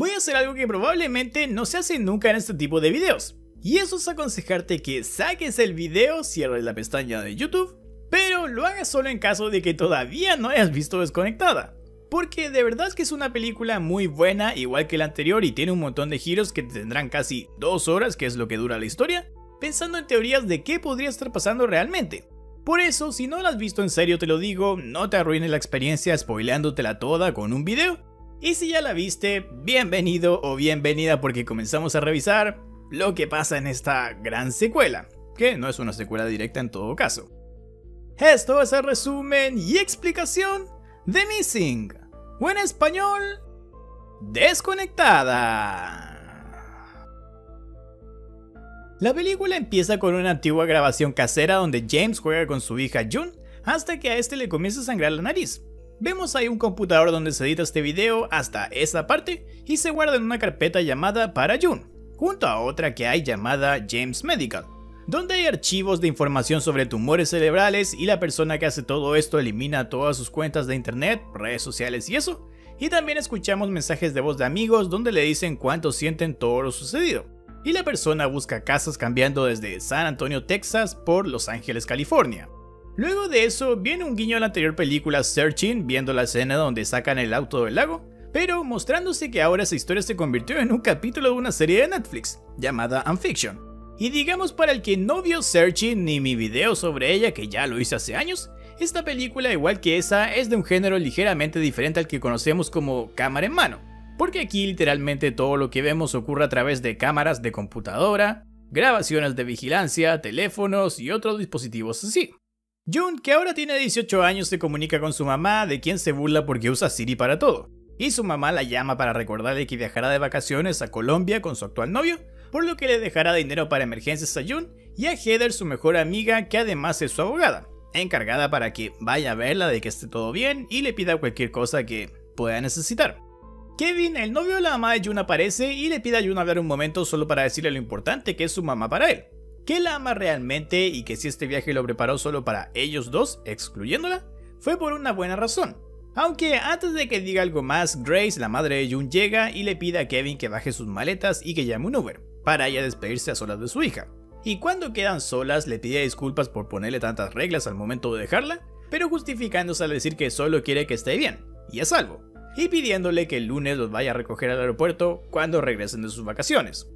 Voy a hacer algo que probablemente no se hace nunca en este tipo de videos, y eso es aconsejarte que saques el video, cierres la pestaña de YouTube, pero lo hagas solo en caso de que todavía no hayas visto Desconectada, porque de verdad es que es una película muy buena, igual que la anterior, y tiene un montón de giros que tendrán casi 2 horas, que es lo que dura la historia, pensando en teorías de qué podría estar pasando realmente. Por eso, si no la has visto, en serio te lo digo, no te arruines la experiencia spoileándotela toda con un video. Y si ya la viste, bienvenido o bienvenida, porque comenzamos a revisar lo que pasa en esta gran secuela, que no es una secuela directa en todo caso. Esto es el resumen y explicación de Missing, o en español, Desconectada. La película empieza con una antigua grabación casera donde James juega con su hija June hasta que a este le comienza a sangrar la nariz. Vemos ahí un computador donde se edita este video hasta esa parte y se guarda en una carpeta llamada Para June, junto a otra que hay llamada James Medical, donde hay archivos de información sobre tumores cerebrales, y la persona que hace todo esto elimina todas sus cuentas de internet, redes sociales y eso, y también escuchamos mensajes de voz de amigos donde le dicen cuánto sienten todo lo sucedido, y la persona busca casas cambiando desde San Antonio, Texas por Los Ángeles, California. Luego de eso viene un guiño a la anterior película Searching, viendo la escena donde sacan el auto del lago, pero mostrándose que ahora esa historia se convirtió en un capítulo de una serie de Netflix llamada Unfiction. Y digamos, para el que no vio Searching ni mi video sobre ella, que ya lo hice hace años, esta película, igual que esa, es de un género ligeramente diferente al que conocemos como cámara en mano, porque aquí literalmente todo lo que vemos ocurre a través de cámaras de computadora, grabaciones de vigilancia, teléfonos y otros dispositivos así. June, que ahora tiene 18 años, se comunica con su mamá, de quien se burla porque usa Siri para todo, y su mamá la llama para recordarle que viajará de vacaciones a Colombia con su actual novio, por lo que le dejará dinero para emergencias a June y a Heather, su mejor amiga, que además es su abogada, encargada para que vaya a verla, de que esté todo bien y le pida cualquier cosa que pueda necesitar. Kevin, el novio de la mamá de June, aparece y le pide a June hablar un momento solo para decirle lo importante que es su mamá para él, que la ama realmente y que si este viaje lo preparó solo para ellos dos, excluyéndola, fue por una buena razón. Aunque antes de que diga algo más, Grace, la madre de June, llega y le pide a Kevin que baje sus maletas y que llame un Uber, para ella despedirse a solas de su hija. Y cuando quedan solas le pide disculpas por ponerle tantas reglas al momento de dejarla, pero justificándose al decir que solo quiere que esté bien y a salvo, y pidiéndole que el lunes los vaya a recoger al aeropuerto cuando regresen de sus vacaciones.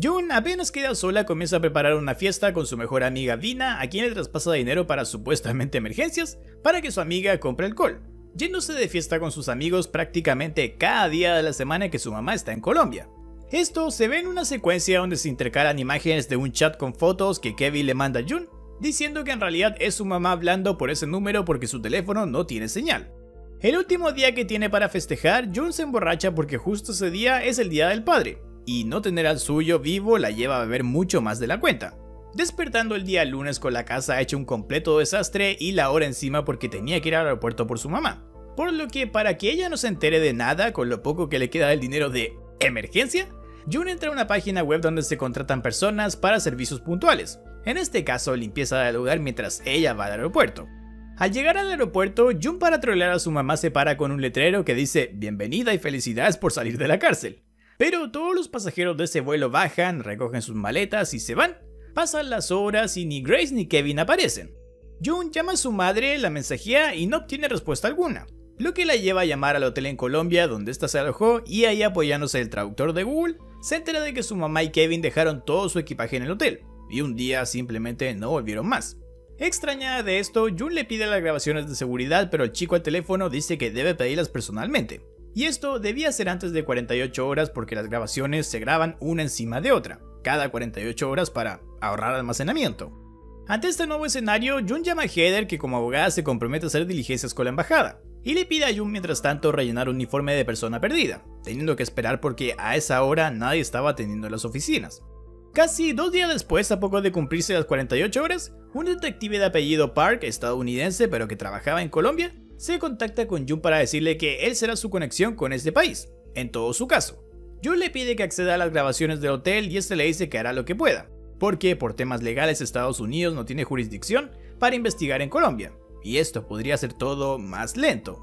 June, apenas queda sola, comienza a preparar una fiesta con su mejor amiga Dina, a quien le traspasa dinero para supuestamente emergencias, para que su amiga compre alcohol, yéndose de fiesta con sus amigos prácticamente cada día de la semana que su mamá está en Colombia. Esto se ve en una secuencia donde se intercalan imágenes de un chat con fotos que Kevin le manda a June, diciendo que en realidad es su mamá hablando por ese número porque su teléfono no tiene señal. El último día que tiene para festejar, June se emborracha porque justo ese día es el día del padre, y no tener al suyo vivo la lleva a beber mucho más de la cuenta, despertando el día lunes con la casa hecha un completo desastre y la hora encima porque tenía que ir al aeropuerto por su mamá. Por lo que, para que ella no se entere de nada con lo poco que le queda del dinero de emergencia, June entra a una página web donde se contratan personas para servicios puntuales, en este caso limpieza del lugar, mientras ella va al aeropuerto. Al llegar al aeropuerto, June, para trolear a su mamá, se para con un letrero que dice "Bienvenida y felicidades por salir de la cárcel". Pero todos los pasajeros de ese vuelo bajan, recogen sus maletas y se van. Pasan las horas y ni Grace ni Kevin aparecen. June llama a su madre, la mensajea y no obtiene respuesta alguna, lo que la lleva a llamar al hotel en Colombia donde ésta se alojó, y ahí, apoyándose del traductor de Google, se entera de que su mamá y Kevin dejaron todo su equipaje en el hotel, y un día simplemente no volvieron más. Extrañada de esto, June le pide las grabaciones de seguridad, pero el chico al teléfono dice que debe pedirlas personalmente, y esto debía ser antes de 48 horas porque las grabaciones se graban una encima de otra, cada 48 horas para ahorrar almacenamiento. Ante este nuevo escenario, June llama a Heather, que como abogada se compromete a hacer diligencias con la embajada, y le pide a June mientras tanto rellenar un informe de persona perdida, teniendo que esperar porque a esa hora nadie estaba atendiendo las oficinas. Casi 2 días después, a poco de cumplirse las 48 horas, un detective de apellido Park, estadounidense pero que trabajaba en Colombia, se contacta con June para decirle que él será su conexión con este país, en todo su caso. June le pide que acceda a las grabaciones del hotel y este le dice que hará lo que pueda, porque por temas legales Estados Unidos no tiene jurisdicción para investigar en Colombia, y esto podría hacer todo más lento.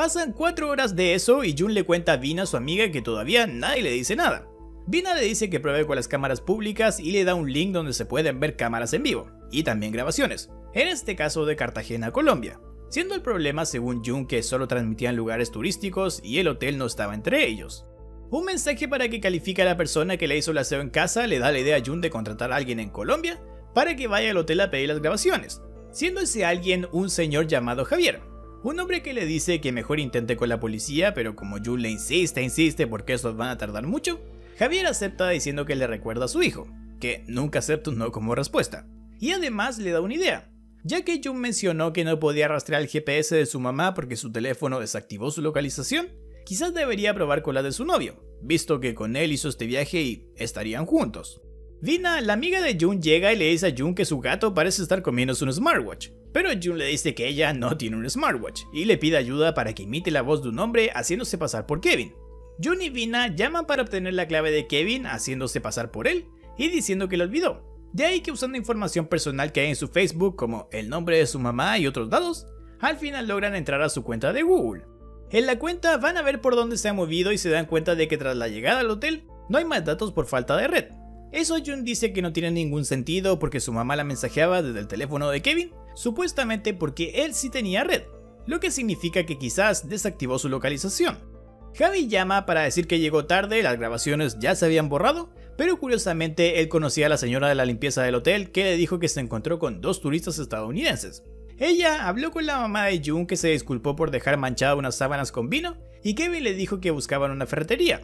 Pasan 4 horas de eso y Jun le cuenta a Vina, su amiga, que todavía nadie le dice nada. Vina le dice que pruebe con las cámaras públicas y le da un link donde se pueden ver cámaras en vivo, y también grabaciones, en este caso de Cartagena, Colombia, siendo el problema según Jun que solo transmitían lugares turísticos y el hotel no estaba entre ellos. Un mensaje para que califique a la persona que le hizo el aseo en casa le da la idea a Jun de contratar a alguien en Colombia para que vaya al hotel a pedir las grabaciones, siendo ese alguien un señor llamado Javier, un hombre que le dice que mejor intente con la policía, pero como Jun le insiste porque estos van a tardar mucho, Javier acepta diciendo que le recuerda a su hijo, que nunca acepta un no como respuesta, y además le da una idea, ya que Jun mencionó que no podía rastrear el GPS de su mamá porque su teléfono desactivó su localización. Quizás debería probar con la de su novio, visto que con él hizo este viaje y estarían juntos. Vina, la amiga de Jun, llega y le dice a Jun que su gato parece estar comiéndose un smartwatch, pero Jun le dice que ella no tiene un smartwatch y le pide ayuda para que imite la voz de un hombre haciéndose pasar por Kevin. Jun y Vina llaman para obtener la clave de Kevin haciéndose pasar por él y diciendo que lo olvidó, de ahí que usando información personal que hay en su Facebook como el nombre de su mamá y otros datos, al final logran entrar a su cuenta de Google. En la cuenta van a ver por dónde se ha movido y se dan cuenta de que tras la llegada al hotel no hay más datos por falta de red. Eso Jun dice que no tiene ningún sentido porque su mamá la mensajeaba desde el teléfono de Kevin, supuestamente porque él sí tenía red, lo que significa que quizás desactivó su localización. Javi llama para decir que llegó tarde, las grabaciones ya se habían borrado, pero curiosamente él conocía a la señora de la limpieza del hotel que le dijo que se encontró con 2 turistas estadounidenses. Ella habló con la mamá de Jun que se disculpó por dejar manchada unas sábanas con vino y Kevin le dijo que buscaban una ferretería.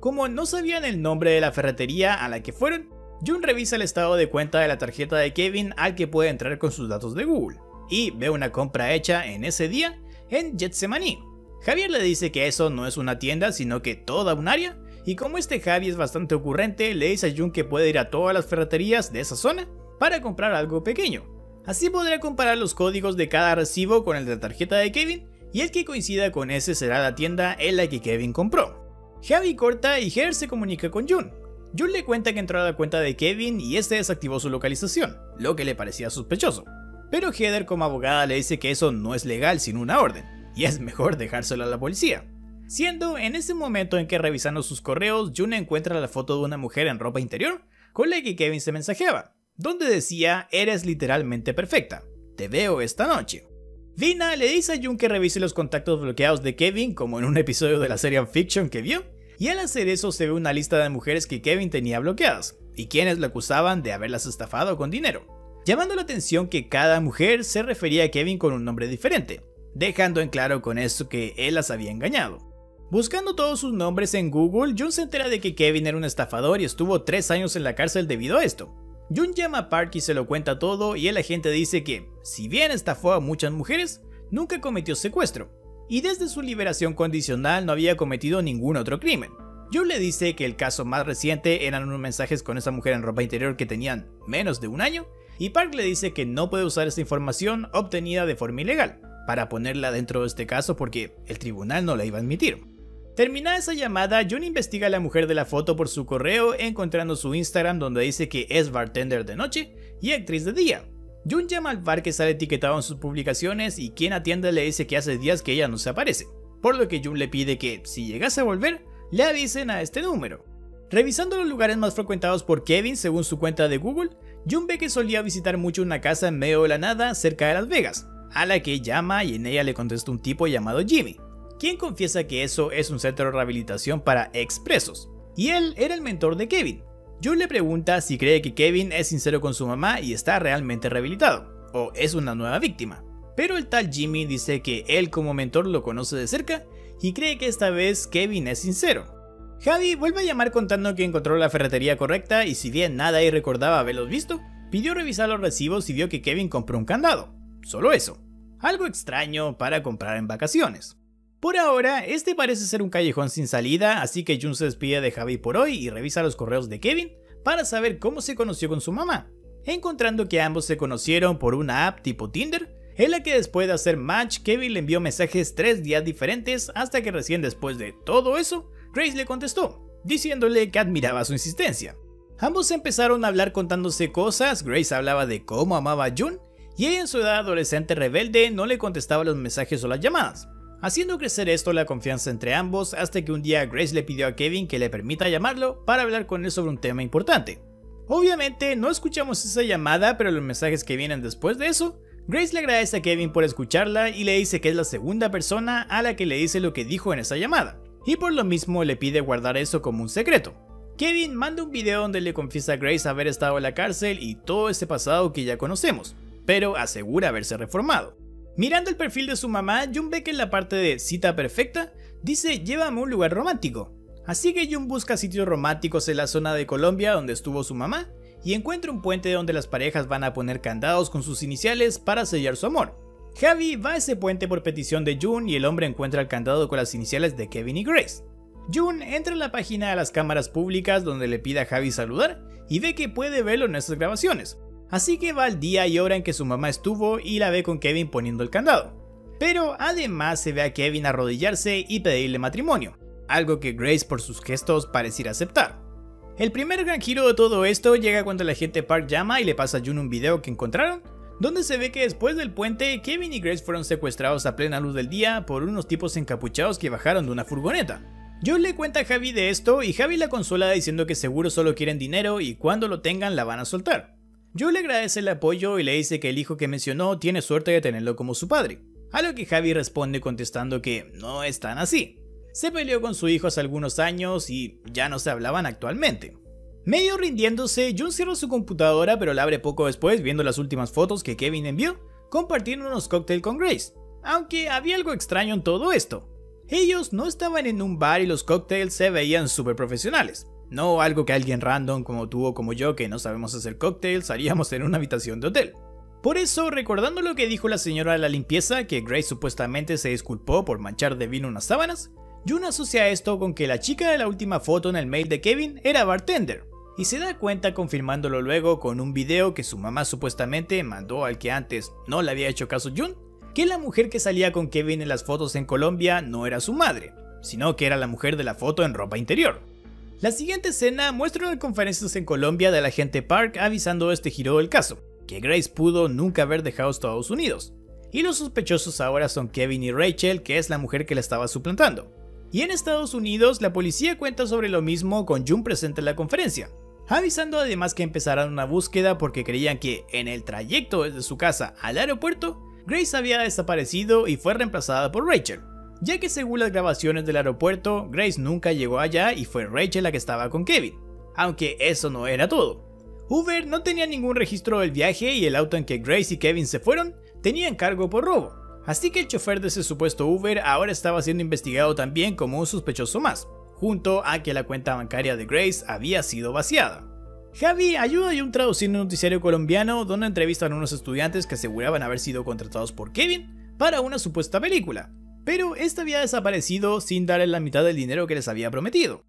Como no sabían el nombre de la ferretería a la que fueron, Jun revisa el estado de cuenta de la tarjeta de Kevin al que puede entrar con sus datos de Google y ve una compra hecha en ese día en Getsemaní. Javier le dice que eso no es una tienda sino que toda un área y como este Javi es bastante ocurrente le dice a Jun que puede ir a todas las ferreterías de esa zona para comprar algo pequeño. Así podrá comparar los códigos de cada recibo con el de la tarjeta de Kevin y el que coincida con ese será la tienda en la que Kevin compró. Javi corta y Ger se comunica con Jun. Jun le cuenta que entró a la cuenta de Kevin y este desactivó su localización, lo que le parecía sospechoso. Pero Heather como abogada le dice que eso no es legal sin una orden y es mejor dejárselo a la policía. Siendo en ese momento en que revisando sus correos Jun encuentra la foto de una mujer en ropa interior con la que Kevin se mensajeaba, donde decía eres literalmente perfecta, te veo esta noche. Vina le dice a Jun que revise los contactos bloqueados de Kevin como en un episodio de la serie Unfiction que vio y al hacer eso se ve una lista de mujeres que Kevin tenía bloqueadas y quienes lo acusaban de haberlas estafado con dinero, llamando la atención que cada mujer se refería a Kevin con un nombre diferente, dejando en claro con eso que él las había engañado. Buscando todos sus nombres en Google, Jun se entera de que Kevin era un estafador y estuvo 3 años en la cárcel debido a esto. Jun llama a Park y se lo cuenta todo y el agente dice que, si bien estafó a muchas mujeres, nunca cometió secuestro y desde su liberación condicional no había cometido ningún otro crimen. Jun le dice que el caso más reciente eran unos mensajes con esa mujer en ropa interior que tenían menos de un año y Park le dice que no puede usar esa información obtenida de forma ilegal para ponerla dentro de este caso porque el tribunal no la iba a admitir. Terminada esa llamada, Jun investiga a la mujer de la foto por su correo, encontrando su Instagram donde dice que es bartender de noche y actriz de día. Jun llama al bar que sale etiquetado en sus publicaciones y quien atiende le dice que hace días que ella no se aparece, por lo que Jun le pide que, si llegase a volver, le avisen a este número. Revisando los lugares más frecuentados por Kevin según su cuenta de Google, Jun ve que solía visitar mucho una casa en medio de la nada cerca de Las Vegas, a la que llama y en ella le contesta un tipo llamado Jimmy, quien confiesa que eso es un centro de rehabilitación para expresos, y él era el mentor de Kevin. Jun le pregunta si cree que Kevin es sincero con su mamá y está realmente rehabilitado, o es una nueva víctima, pero el tal Jimmy dice que él como mentor lo conoce de cerca y cree que esta vez Kevin es sincero. Javi vuelve a llamar contando que encontró la ferretería correcta y si bien nada ahí recordaba haberlos visto, pidió revisar los recibos y vio que Kevin compró un candado, solo eso, algo extraño para comprar en vacaciones. Por ahora, este parece ser un callejón sin salida, así que Jun se despide de Javi por hoy y revisa los correos de Kevin para saber cómo se conoció con su mamá, encontrando que ambos se conocieron por una app tipo Tinder, en la que después de hacer match, Kevin le envió mensajes 3 días diferentes hasta que recién después de todo eso, Grace le contestó, diciéndole que admiraba su insistencia. Ambos empezaron a hablar contándose cosas, Grace hablaba de cómo amaba a Jun, y ella en su edad adolescente rebelde no le contestaba los mensajes o las llamadas, haciendo crecer esto la confianza entre ambos hasta que un día Grace le pidió a Kevin que le permita llamarlo para hablar con él sobre un tema importante. Obviamente no escuchamos esa llamada, pero los mensajes que vienen después de eso, Grace le agradece a Kevin por escucharla y le dice que es la segunda persona a la que le dice lo que dijo en esa llamada, y por lo mismo le pide guardar eso como un secreto. Kevin manda un video donde le confiesa a Grace haber estado en la cárcel y todo ese pasado que ya conocemos, pero asegura haberse reformado. Mirando el perfil de su mamá, Jun ve que en la parte de cita perfecta dice llévame a un lugar romántico, así que Jun busca sitios románticos en la zona de Colombia donde estuvo su mamá y encuentra un puente donde las parejas van a poner candados con sus iniciales para sellar su amor. Javi va a ese puente por petición de Jun y el hombre encuentra el candado con las iniciales de Kevin y Grace. Jun entra a la página de las cámaras públicas donde le pide a Javi saludar y ve que puede verlo en esas grabaciones. Así que va al día y hora en que su mamá estuvo y la ve con Kevin poniendo el candado. Pero además se ve a Kevin arrodillarse y pedirle matrimonio, algo que Grace por sus gestos pareciera aceptar. El primer gran giro de todo esto llega cuando el agente Park llama y le pasa a Jun un video que encontraron, donde se ve que después del puente Kevin y Grace fueron secuestrados a plena luz del día por unos tipos encapuchados que bajaron de una furgoneta. Jun le cuenta a Javi de esto y Javi la consola diciendo que seguro solo quieren dinero y cuando lo tengan la van a soltar. Jun le agradece el apoyo y le dice que el hijo que mencionó tiene suerte de tenerlo como su padre, a lo que Javi responde contestando que no es tan así. Se peleó con su hijo hace algunos años y ya no se hablaban actualmente. Medio rindiéndose, Jun cierra su computadora pero la abre poco después viendo las últimas fotos que Kevin envió, compartiendo unos cócteles con Grace, aunque había algo extraño en todo esto. Ellos no estaban en un bar y los cócteles se veían súper profesionales. No algo que alguien random como tú o como yo que no sabemos hacer cócteles haríamos en una habitación de hotel. Por eso, recordando lo que dijo la señora de la limpieza, que Grace supuestamente se disculpó por manchar de vino unas sábanas, Jun asocia esto con que la chica de la última foto en el mail de Kevin era bartender, y se da cuenta confirmándolo luego con un video que su mamá supuestamente mandó al que antes no le había hecho caso Jun, que la mujer que salía con Kevin en las fotos en Colombia no era su madre, sino que era la mujer de la foto en ropa interior. La siguiente escena muestra unas conferencias en Colombia de la agente Park avisando este giro del caso, que Grace pudo nunca haber dejado Estados Unidos, y los sospechosos ahora son Kevin y Rachel, que es la mujer que la estaba suplantando. Y en Estados Unidos la policía cuenta sobre lo mismo con Jun presente en la conferencia, avisando además que empezarán una búsqueda porque creían que en el trayecto desde su casa al aeropuerto, Grace había desaparecido y fue reemplazada por Rachel, ya que según las grabaciones del aeropuerto, Grace nunca llegó allá y fue Rachel la que estaba con Kevin, aunque eso no era todo. Uber no tenía ningún registro del viaje y el auto en que Grace y Kevin se fueron tenía cargo por robo, así que el chofer de ese supuesto Uber ahora estaba siendo investigado también como un sospechoso más, junto a que la cuenta bancaria de Grace había sido vaciada. Javi ayuda a Jun traduciendo un noticiario colombiano donde entrevistan a unos estudiantes que aseguraban haber sido contratados por Kevin para una supuesta película, pero esta había desaparecido sin darle la mitad del dinero que les había prometido.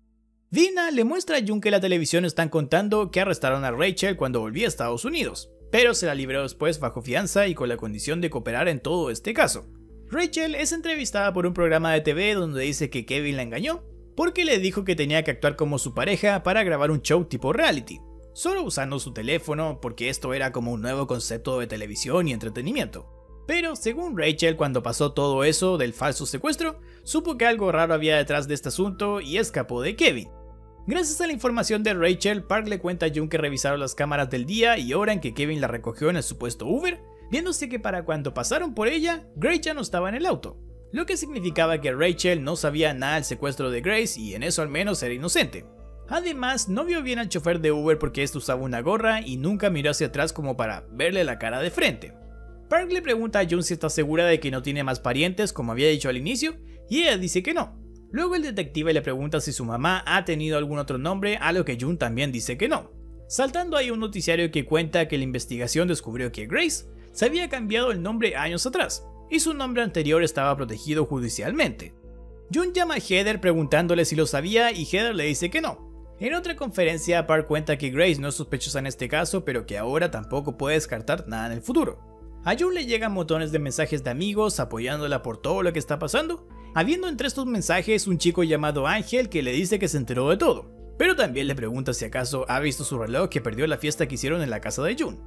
Dina le muestra a Jun que la televisión están contando que arrestaron a Rachel cuando volvía a Estados Unidos, pero se la liberó después bajo fianza y con la condición de cooperar en todo este caso. Rachel es entrevistada por un programa de TV donde dice que Kevin la engañó porque le dijo que tenía que actuar como su pareja para grabar un show tipo reality, solo usando su teléfono porque esto era como un nuevo concepto de televisión y entretenimiento. Pero según Rachel, cuando pasó todo eso del falso secuestro, supo que algo raro había detrás de este asunto y escapó de Kevin. Gracias a la información de Rachel, Park le cuenta a Jun que revisaron las cámaras del día y hora en que Kevin la recogió en el supuesto Uber, viéndose que para cuando pasaron por ella, Grace ya no estaba en el auto, lo que significaba que Rachel no sabía nada del secuestro de Grace y en eso al menos era inocente. Además, no vio bien al chofer de Uber porque este usaba una gorra y nunca miró hacia atrás como para verle la cara de frente. Park le pregunta a Jun si está segura de que no tiene más parientes como había dicho al inicio y ella dice que no. Luego el detective le pregunta si su mamá ha tenido algún otro nombre, a lo que Jun también dice que no. Saltando ahí un noticiario que cuenta que la investigación descubrió que Grace se había cambiado el nombre años atrás y su nombre anterior estaba protegido judicialmente. Jun llama a Heather preguntándole si lo sabía y Heather le dice que no. En otra conferencia Park cuenta que Grace no es sospechosa en este caso pero que ahora tampoco puede descartar nada en el futuro. A Jun le llegan montones de mensajes de amigos apoyándola por todo lo que está pasando, habiendo entre estos mensajes un chico llamado Ángel que le dice que se enteró de todo, pero también le pregunta si acaso ha visto su reloj que perdió la fiesta que hicieron en la casa de Jun.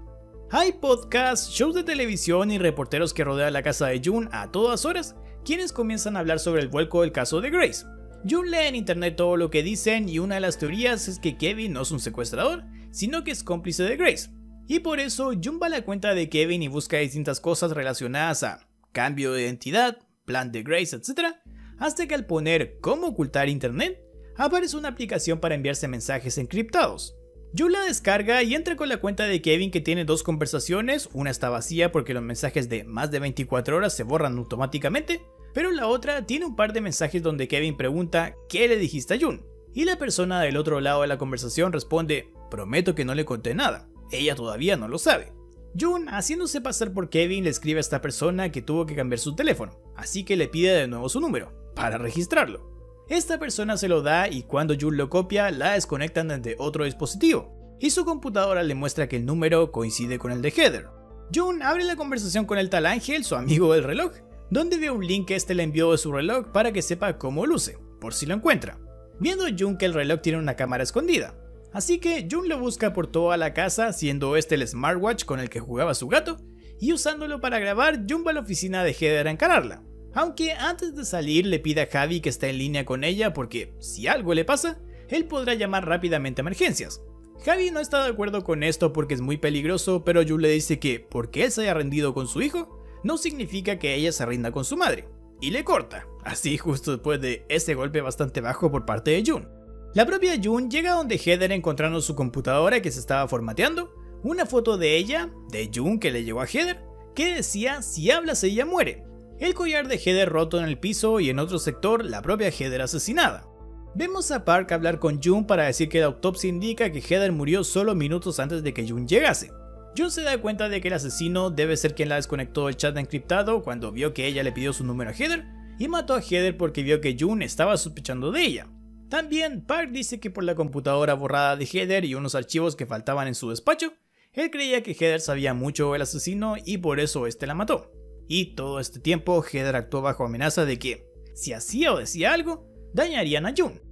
Hay podcasts, shows de televisión y reporteros que rodean la casa de Jun a todas horas quienes comienzan a hablar sobre el vuelco del caso de Grace. June lee en internet todo lo que dicen y una de las teorías es que Kevin no es un secuestrador, sino que es cómplice de Grace. Y por eso June va a la cuenta de Kevin y busca distintas cosas relacionadas a cambio de identidad, plan de Grace, etc. Hasta que al poner cómo ocultar internet, aparece una aplicación para enviarse mensajes encriptados. June la descarga y entra con la cuenta de Kevin, que tiene dos conversaciones, una está vacía porque los mensajes de más de 24 horas se borran automáticamente, pero la otra tiene un par de mensajes donde Kevin pregunta ¿qué le dijiste a June? Y la persona del otro lado de la conversación responde prometo que no le conté nada, ella todavía no lo sabe. June, haciéndose pasar por Kevin, le escribe a esta persona que tuvo que cambiar su teléfono, así que le pide de nuevo su número, para registrarlo. Esta persona se lo da y cuando June lo copia, la desconectan desde otro dispositivo, y su computadora le muestra que el número coincide con el de Heather. June abre la conversación con el tal Ángel, su amigo del reloj, donde ve un link que este le envió de su reloj para que sepa cómo luce, por si lo encuentra, viendo June que el reloj tiene una cámara escondida. Así que June lo busca por toda la casa, siendo este el smartwatch con el que jugaba su gato, y usándolo para grabar, June va a la oficina de Heather a encararla, aunque antes de salir le pide a Javi que está en línea con ella porque si algo le pasa, él podrá llamar rápidamente a emergencias. Javi no está de acuerdo con esto porque es muy peligroso, pero June le dice que porque él se haya rendido con su hijo, no significa que ella se rinda con su madre, y le corta, así justo después de ese golpe bastante bajo por parte de June. La propia June llega donde Heather encontrando su computadora que se estaba formateando, una foto de ella, de June que le llegó a Heather, que decía si hablas ella muere, el collar de Heather roto en el piso y en otro sector la propia Heather asesinada. Vemos a Park hablar con June para decir que la autopsia indica que Heather murió solo minutos antes de que June llegase. June se da cuenta de que el asesino debe ser quien la desconectó del chat encriptado cuando vio que ella le pidió su número a Heather y mató a Heather porque vio que June estaba sospechando de ella. También Park dice que por la computadora borrada de Heather y unos archivos que faltaban en su despacho, él creía que Heather sabía mucho del asesino y por eso este la mató. Y todo este tiempo Heather actuó bajo amenaza de que, si hacía o decía algo, dañarían a June.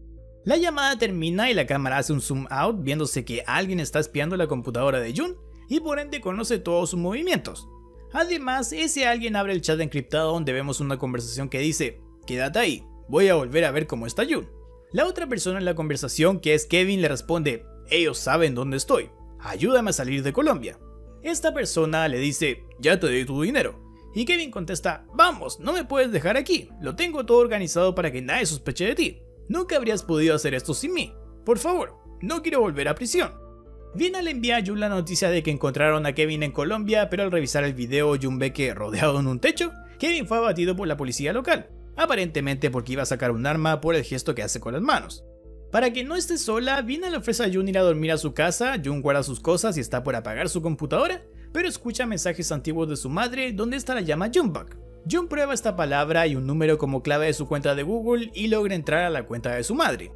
La llamada termina y la cámara hace un zoom out viéndose que alguien está espiando la computadora de June y por ende conoce todos sus movimientos. Además, ese alguien abre el chat encriptado donde vemos una conversación que dice, quédate ahí, voy a volver a ver cómo está June. La otra persona en la conversación, que es Kevin, le responde, ellos saben dónde estoy, ayúdame a salir de Colombia. Esta persona le dice, ya te doy tu dinero, y Kevin contesta, vamos, no me puedes dejar aquí, lo tengo todo organizado para que nadie sospeche de ti, nunca habrías podido hacer esto sin mí, por favor, no quiero volver a prisión. Viena le envía a June la noticia de que encontraron a Kevin en Colombia, pero al revisar el video June ve que, rodeado en un techo, Kevin fue abatido por la policía local, aparentemente porque iba a sacar un arma por el gesto que hace con las manos. Para que no esté sola, Viena le ofrece a June ir a dormir a su casa, June guarda sus cosas y está por apagar su computadora, pero escucha mensajes antiguos de su madre donde esta la llama Junebug. June prueba esta palabra y un número como clave de su cuenta de Google y logra entrar a la cuenta de su madre.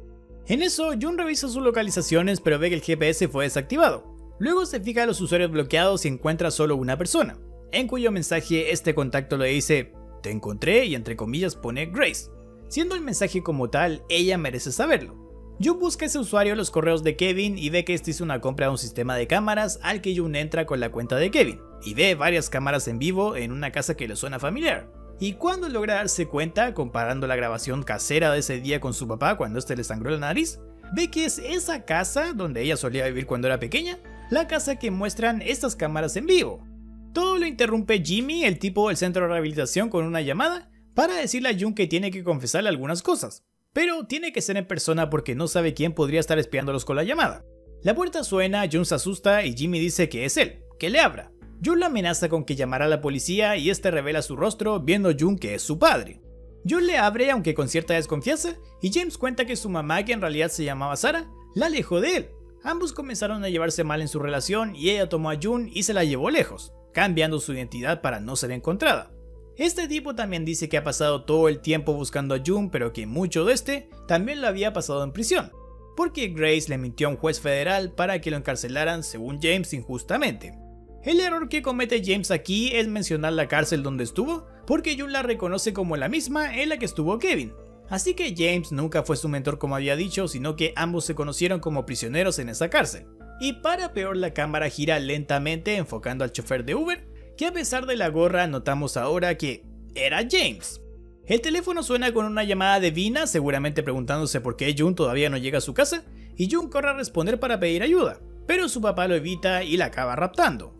En eso June revisa sus localizaciones pero ve que el GPS fue desactivado, luego se fija a los usuarios bloqueados y encuentra solo una persona, en cuyo mensaje este contacto le dice te encontré y entre comillas pone Grace, siendo el mensaje como tal ella merece saberlo. June busca a ese usuario en los correos de Kevin y ve que este hizo una compra de un sistema de cámaras al que June entra con la cuenta de Kevin y ve varias cámaras en vivo en una casa que le suena familiar, y cuando logra darse cuenta comparando la grabación casera de ese día con su papá cuando este le sangró la nariz, ve que es esa casa donde ella solía vivir cuando era pequeña, la casa que muestran estas cámaras en vivo. Todo lo interrumpe Jimmy, el tipo del centro de rehabilitación, con una llamada para decirle a June que tiene que confesarle algunas cosas, pero tiene que ser en persona porque no sabe quién podría estar espiándolos con la llamada. La puerta suena, June se asusta y Jimmy dice que es él, que le abra. June la amenaza con que llamará a la policía y este revela su rostro viendo June que es su padre. June le abre aunque con cierta desconfianza y James cuenta que su mamá, que en realidad se llamaba Sara, la alejó de él. Ambos comenzaron a llevarse mal en su relación y ella tomó a June y se la llevó lejos, cambiando su identidad para no ser encontrada. Este tipo también dice que ha pasado todo el tiempo buscando a June, pero que mucho de este también lo había pasado en prisión, porque Grace le mintió a un juez federal para que lo encarcelaran, según James, injustamente. El error que comete James aquí es mencionar la cárcel donde estuvo, porque June la reconoce como la misma en la que estuvo Kevin, así que James nunca fue su mentor como había dicho, sino que ambos se conocieron como prisioneros en esa cárcel. Y para peor, la cámara gira lentamente enfocando al chofer de Uber, que a pesar de la gorra notamos ahora que era James. El teléfono suena con una llamada de Vina, seguramente preguntándose por qué Jun todavía no llega a su casa, y Jun corre a responder para pedir ayuda, pero su papá lo evita y la acaba raptando.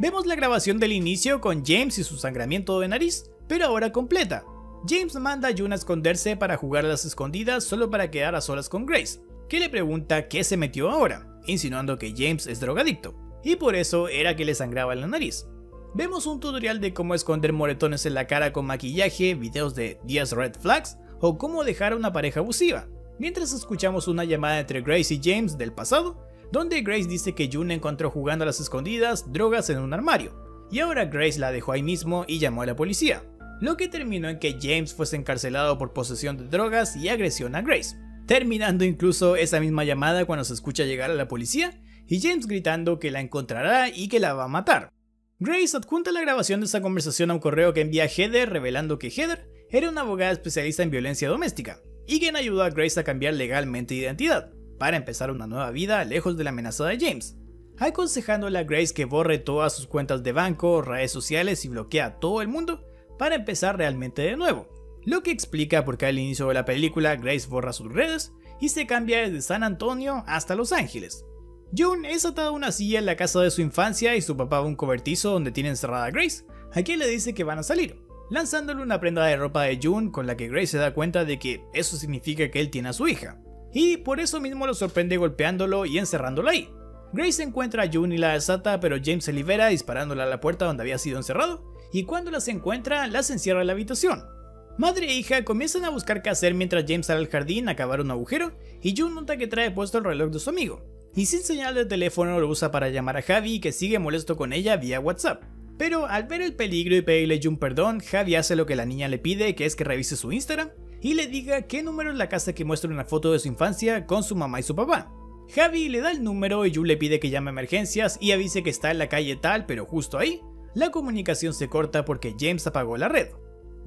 Vemos la grabación del inicio con James y su sangramiento de nariz, pero ahora completa. James manda a Jun a esconderse para jugar a las escondidas solo para quedar a solas con Grace, que le pregunta qué se metió ahora, insinuando que James es drogadicto, y por eso era que le sangraba la nariz. Vemos un tutorial de cómo esconder moretones en la cara con maquillaje, videos de 10 red flags o cómo dejar a una pareja abusiva, mientras escuchamos una llamada entre Grace y James del pasado, donde Grace dice que Jun encontró jugando a las escondidas drogas en un armario, y ahora Grace la dejó ahí mismo y llamó a la policía, lo que terminó en que James fuese encarcelado por posesión de drogas y agresión a Grace, terminando incluso esa misma llamada cuando se escucha llegar a la policía y James gritando que la encontrará y que la va a matar. Grace adjunta la grabación de esa conversación a un correo que envía a Heather, revelando que Heather era una abogada especialista en violencia doméstica y quien ayudó a Grace a cambiar legalmente de identidad para empezar una nueva vida lejos de la amenazada James, aconsejándole a Grace que borre todas sus cuentas de banco, redes sociales y bloquea a todo el mundo para empezar realmente de nuevo, lo que explica por qué al inicio de la película Grace borra sus redes y se cambia desde San Antonio hasta Los Ángeles. Jun es atado a una silla en la casa de su infancia y su papá va a un cobertizo donde tiene encerrada a Grace, a quien le dice que van a salir, lanzándole una prenda de ropa de Jun con la que Grace se da cuenta de que eso significa que él tiene a su hija, y por eso mismo lo sorprende golpeándolo y encerrándolo ahí. Grace encuentra a Jun y la desata, pero James se libera disparándola a la puerta donde había sido encerrado, y cuando las encuentra, las encierra en la habitación. Madre e hija comienzan a buscar qué hacer mientras James sale al jardín a cavar un agujero, y Jun nota que trae puesto el reloj de su amigo, y sin señal de teléfono lo usa para llamar a Javi, que sigue molesto con ella vía WhatsApp. Pero al ver el peligro y pedirle a Jun perdón, Javi hace lo que la niña le pide, que es que revise su Instagram y le diga qué número es la casa que muestra una foto de su infancia con su mamá y su papá. Javi le da el número y Jun le pide que llame a emergencias y avise que está en la calle tal, pero justo ahí la comunicación se corta porque James apagó la red.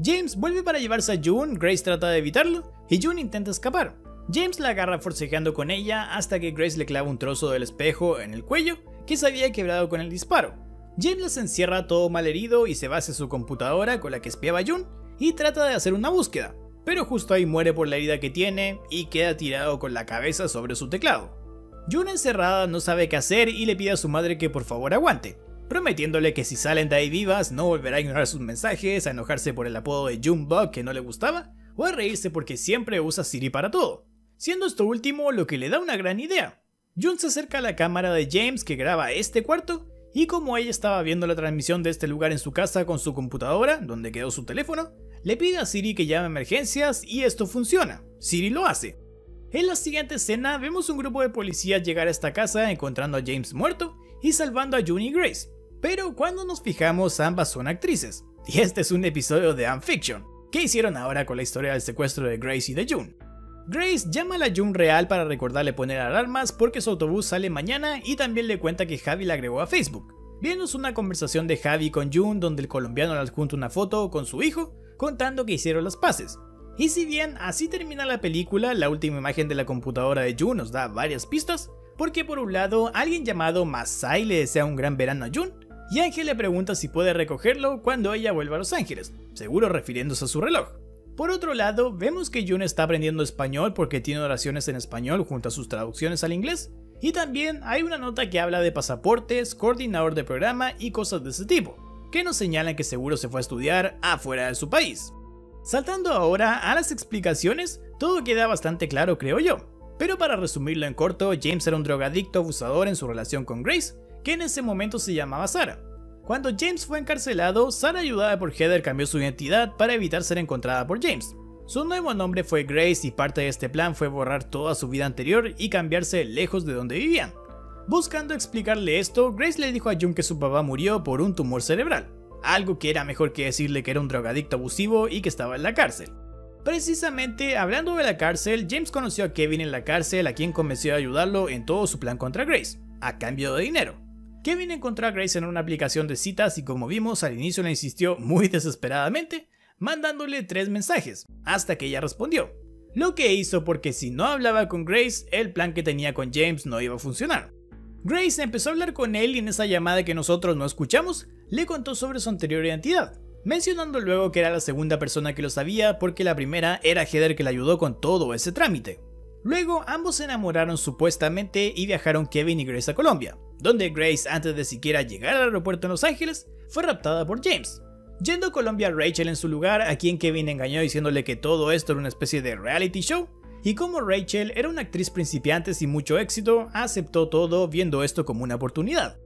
James vuelve para llevarse a Jun, Grace trata de evitarlo y Jun intenta escapar. James la agarra forcejeando con ella hasta que Grace le clava un trozo del espejo en el cuello que se había quebrado con el disparo. James las encierra todo malherido y se va hacia su computadora con la que espiaba a Jun y trata de hacer una búsqueda, pero justo ahí muere por la herida que tiene y queda tirado con la cabeza sobre su teclado. Jun encerrada no sabe qué hacer y le pide a su madre que por favor aguante, prometiéndole que si salen de ahí vivas no volverá a ignorar sus mensajes, a enojarse por el apodo de Junebug que no le gustaba o a reírse porque siempre usa Siri para todo. Siendo esto último lo que le da una gran idea. Jun se acerca a la cámara de James que graba este cuarto y como ella estaba viendo la transmisión de este lugar en su casa con su computadora donde quedó su teléfono, le pide a Siri que llame a emergencias y esto funciona, Siri lo hace. En la siguiente escena vemos un grupo de policías llegar a esta casa encontrando a James muerto y salvando a Jun y Grace, pero cuando nos fijamos ambas son actrices y este es un episodio de Unfiction. ¿Qué hicieron ahora con la historia del secuestro de Grace y de Jun? Grace llama a la Jun real para recordarle poner alarmas porque su autobús sale mañana y también le cuenta que Javi la agregó a Facebook. Vemos una conversación de Javi con Jun donde el colombiano le adjunta una foto con su hijo contando que hicieron las paces. Y si bien así termina la película, la última imagen de la computadora de Jun nos da varias pistas porque por un lado alguien llamado Masai le desea un gran verano a Jun y Ángel le pregunta si puede recogerlo cuando ella vuelva a Los Ángeles, seguro refiriéndose a su reloj. Por otro lado, vemos que Jun está aprendiendo español porque tiene oraciones en español junto a sus traducciones al inglés, y también hay una nota que habla de pasaportes, coordinador de programa y cosas de ese tipo, que nos señalan que seguro se fue a estudiar afuera de su país. Saltando ahora a las explicaciones, todo queda bastante claro creo yo, pero para resumirlo en corto, James era un drogadicto abusador en su relación con Grace, que en ese momento se llamaba Sarah. Cuando James fue encarcelado, Sarah ayudada por Heather cambió su identidad para evitar ser encontrada por James. Su nuevo nombre fue Grace y parte de este plan fue borrar toda su vida anterior y cambiarse lejos de donde vivían. Buscando explicarle esto, Grace le dijo a Jun que su papá murió por un tumor cerebral, algo que era mejor que decirle que era un drogadicto abusivo y que estaba en la cárcel. Precisamente hablando de la cárcel, James conoció a Kevin en la cárcel, a quien convenció de ayudarlo en todo su plan contra Grace, a cambio de dinero. Kevin encontró a Grace en una aplicación de citas y como vimos al inicio le insistió muy desesperadamente, mandándole 3 mensajes, hasta que ella respondió. Lo que hizo porque si no hablaba con Grace, el plan que tenía con James no iba a funcionar. Grace empezó a hablar con él y en esa llamada que nosotros no escuchamos, le contó sobre su anterior identidad, mencionando luego que era la segunda persona que lo sabía porque la primera era Heather, que le ayudó con todo ese trámite. Luego ambos se enamoraron supuestamente y viajaron Kevin y Grace a Colombia, donde Grace, antes de siquiera llegar al aeropuerto en Los Ángeles, fue raptada por James. Yendo a Colombia, Rachel en su lugar, a quien Kevin engañó diciéndole que todo esto era una especie de reality show, y como Rachel era una actriz principiante sin mucho éxito, aceptó todo viendo esto como una oportunidad.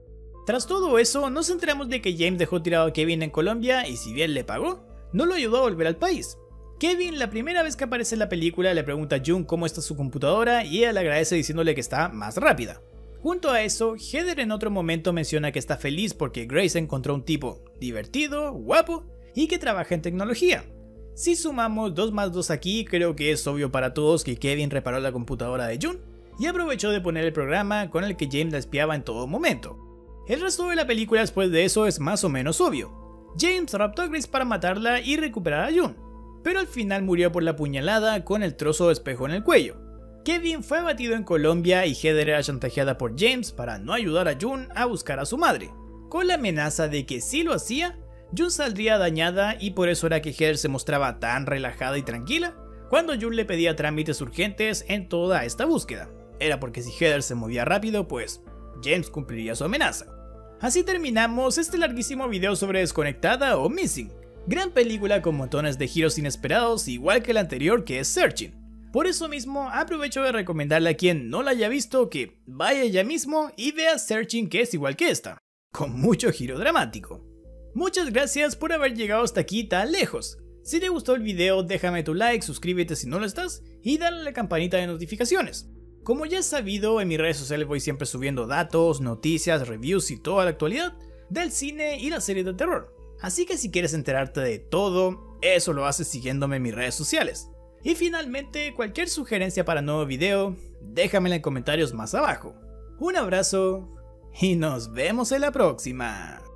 Tras todo eso, nos enteramos de que James dejó tirado a Kevin en Colombia y, si bien le pagó, no lo ayudó a volver al país. Kevin, la primera vez que aparece en la película, le pregunta a June cómo está su computadora y ella le agradece diciéndole que está más rápida. Junto a eso, Heather en otro momento menciona que está feliz porque Grace encontró un tipo divertido, guapo y que trabaja en tecnología. Si sumamos 2 más 2 aquí, creo que es obvio para todos que Kevin reparó la computadora de June y aprovechó de poner el programa con el que James la espiaba en todo momento. El resto de la película después de eso es más o menos obvio. James raptó a Grace para matarla y recuperar a June, pero al final murió por la puñalada con el trozo de espejo en el cuello. Kevin fue abatido en Colombia y Heather era chantajeada por James para no ayudar a June a buscar a su madre, con la amenaza de que si lo hacía, June saldría dañada, y por eso era que Heather se mostraba tan relajada y tranquila cuando June le pedía trámites urgentes en toda esta búsqueda. Era porque si Heather se movía rápido, pues James cumpliría su amenaza. Así terminamos este larguísimo video sobre Desconectada o Missing, gran película con montones de giros inesperados, igual que la anterior, que es Searching. Por eso mismo aprovecho de recomendarle a quien no la haya visto que vaya ya mismo y vea Searching, que es igual que esta, con mucho giro dramático. Muchas gracias por haber llegado hasta aquí tan lejos. Si te gustó el video, déjame tu like, suscríbete si no lo estás y dale a la campanita de notificaciones. Como ya es sabido, en mis redes sociales voy siempre subiendo datos, noticias, reviews y toda la actualidad del cine y las series de terror. Así que si quieres enterarte de todo, eso lo haces siguiéndome en mis redes sociales. Y finalmente, cualquier sugerencia para nuevo video, déjamela en comentarios más abajo. Un abrazo y nos vemos en la próxima.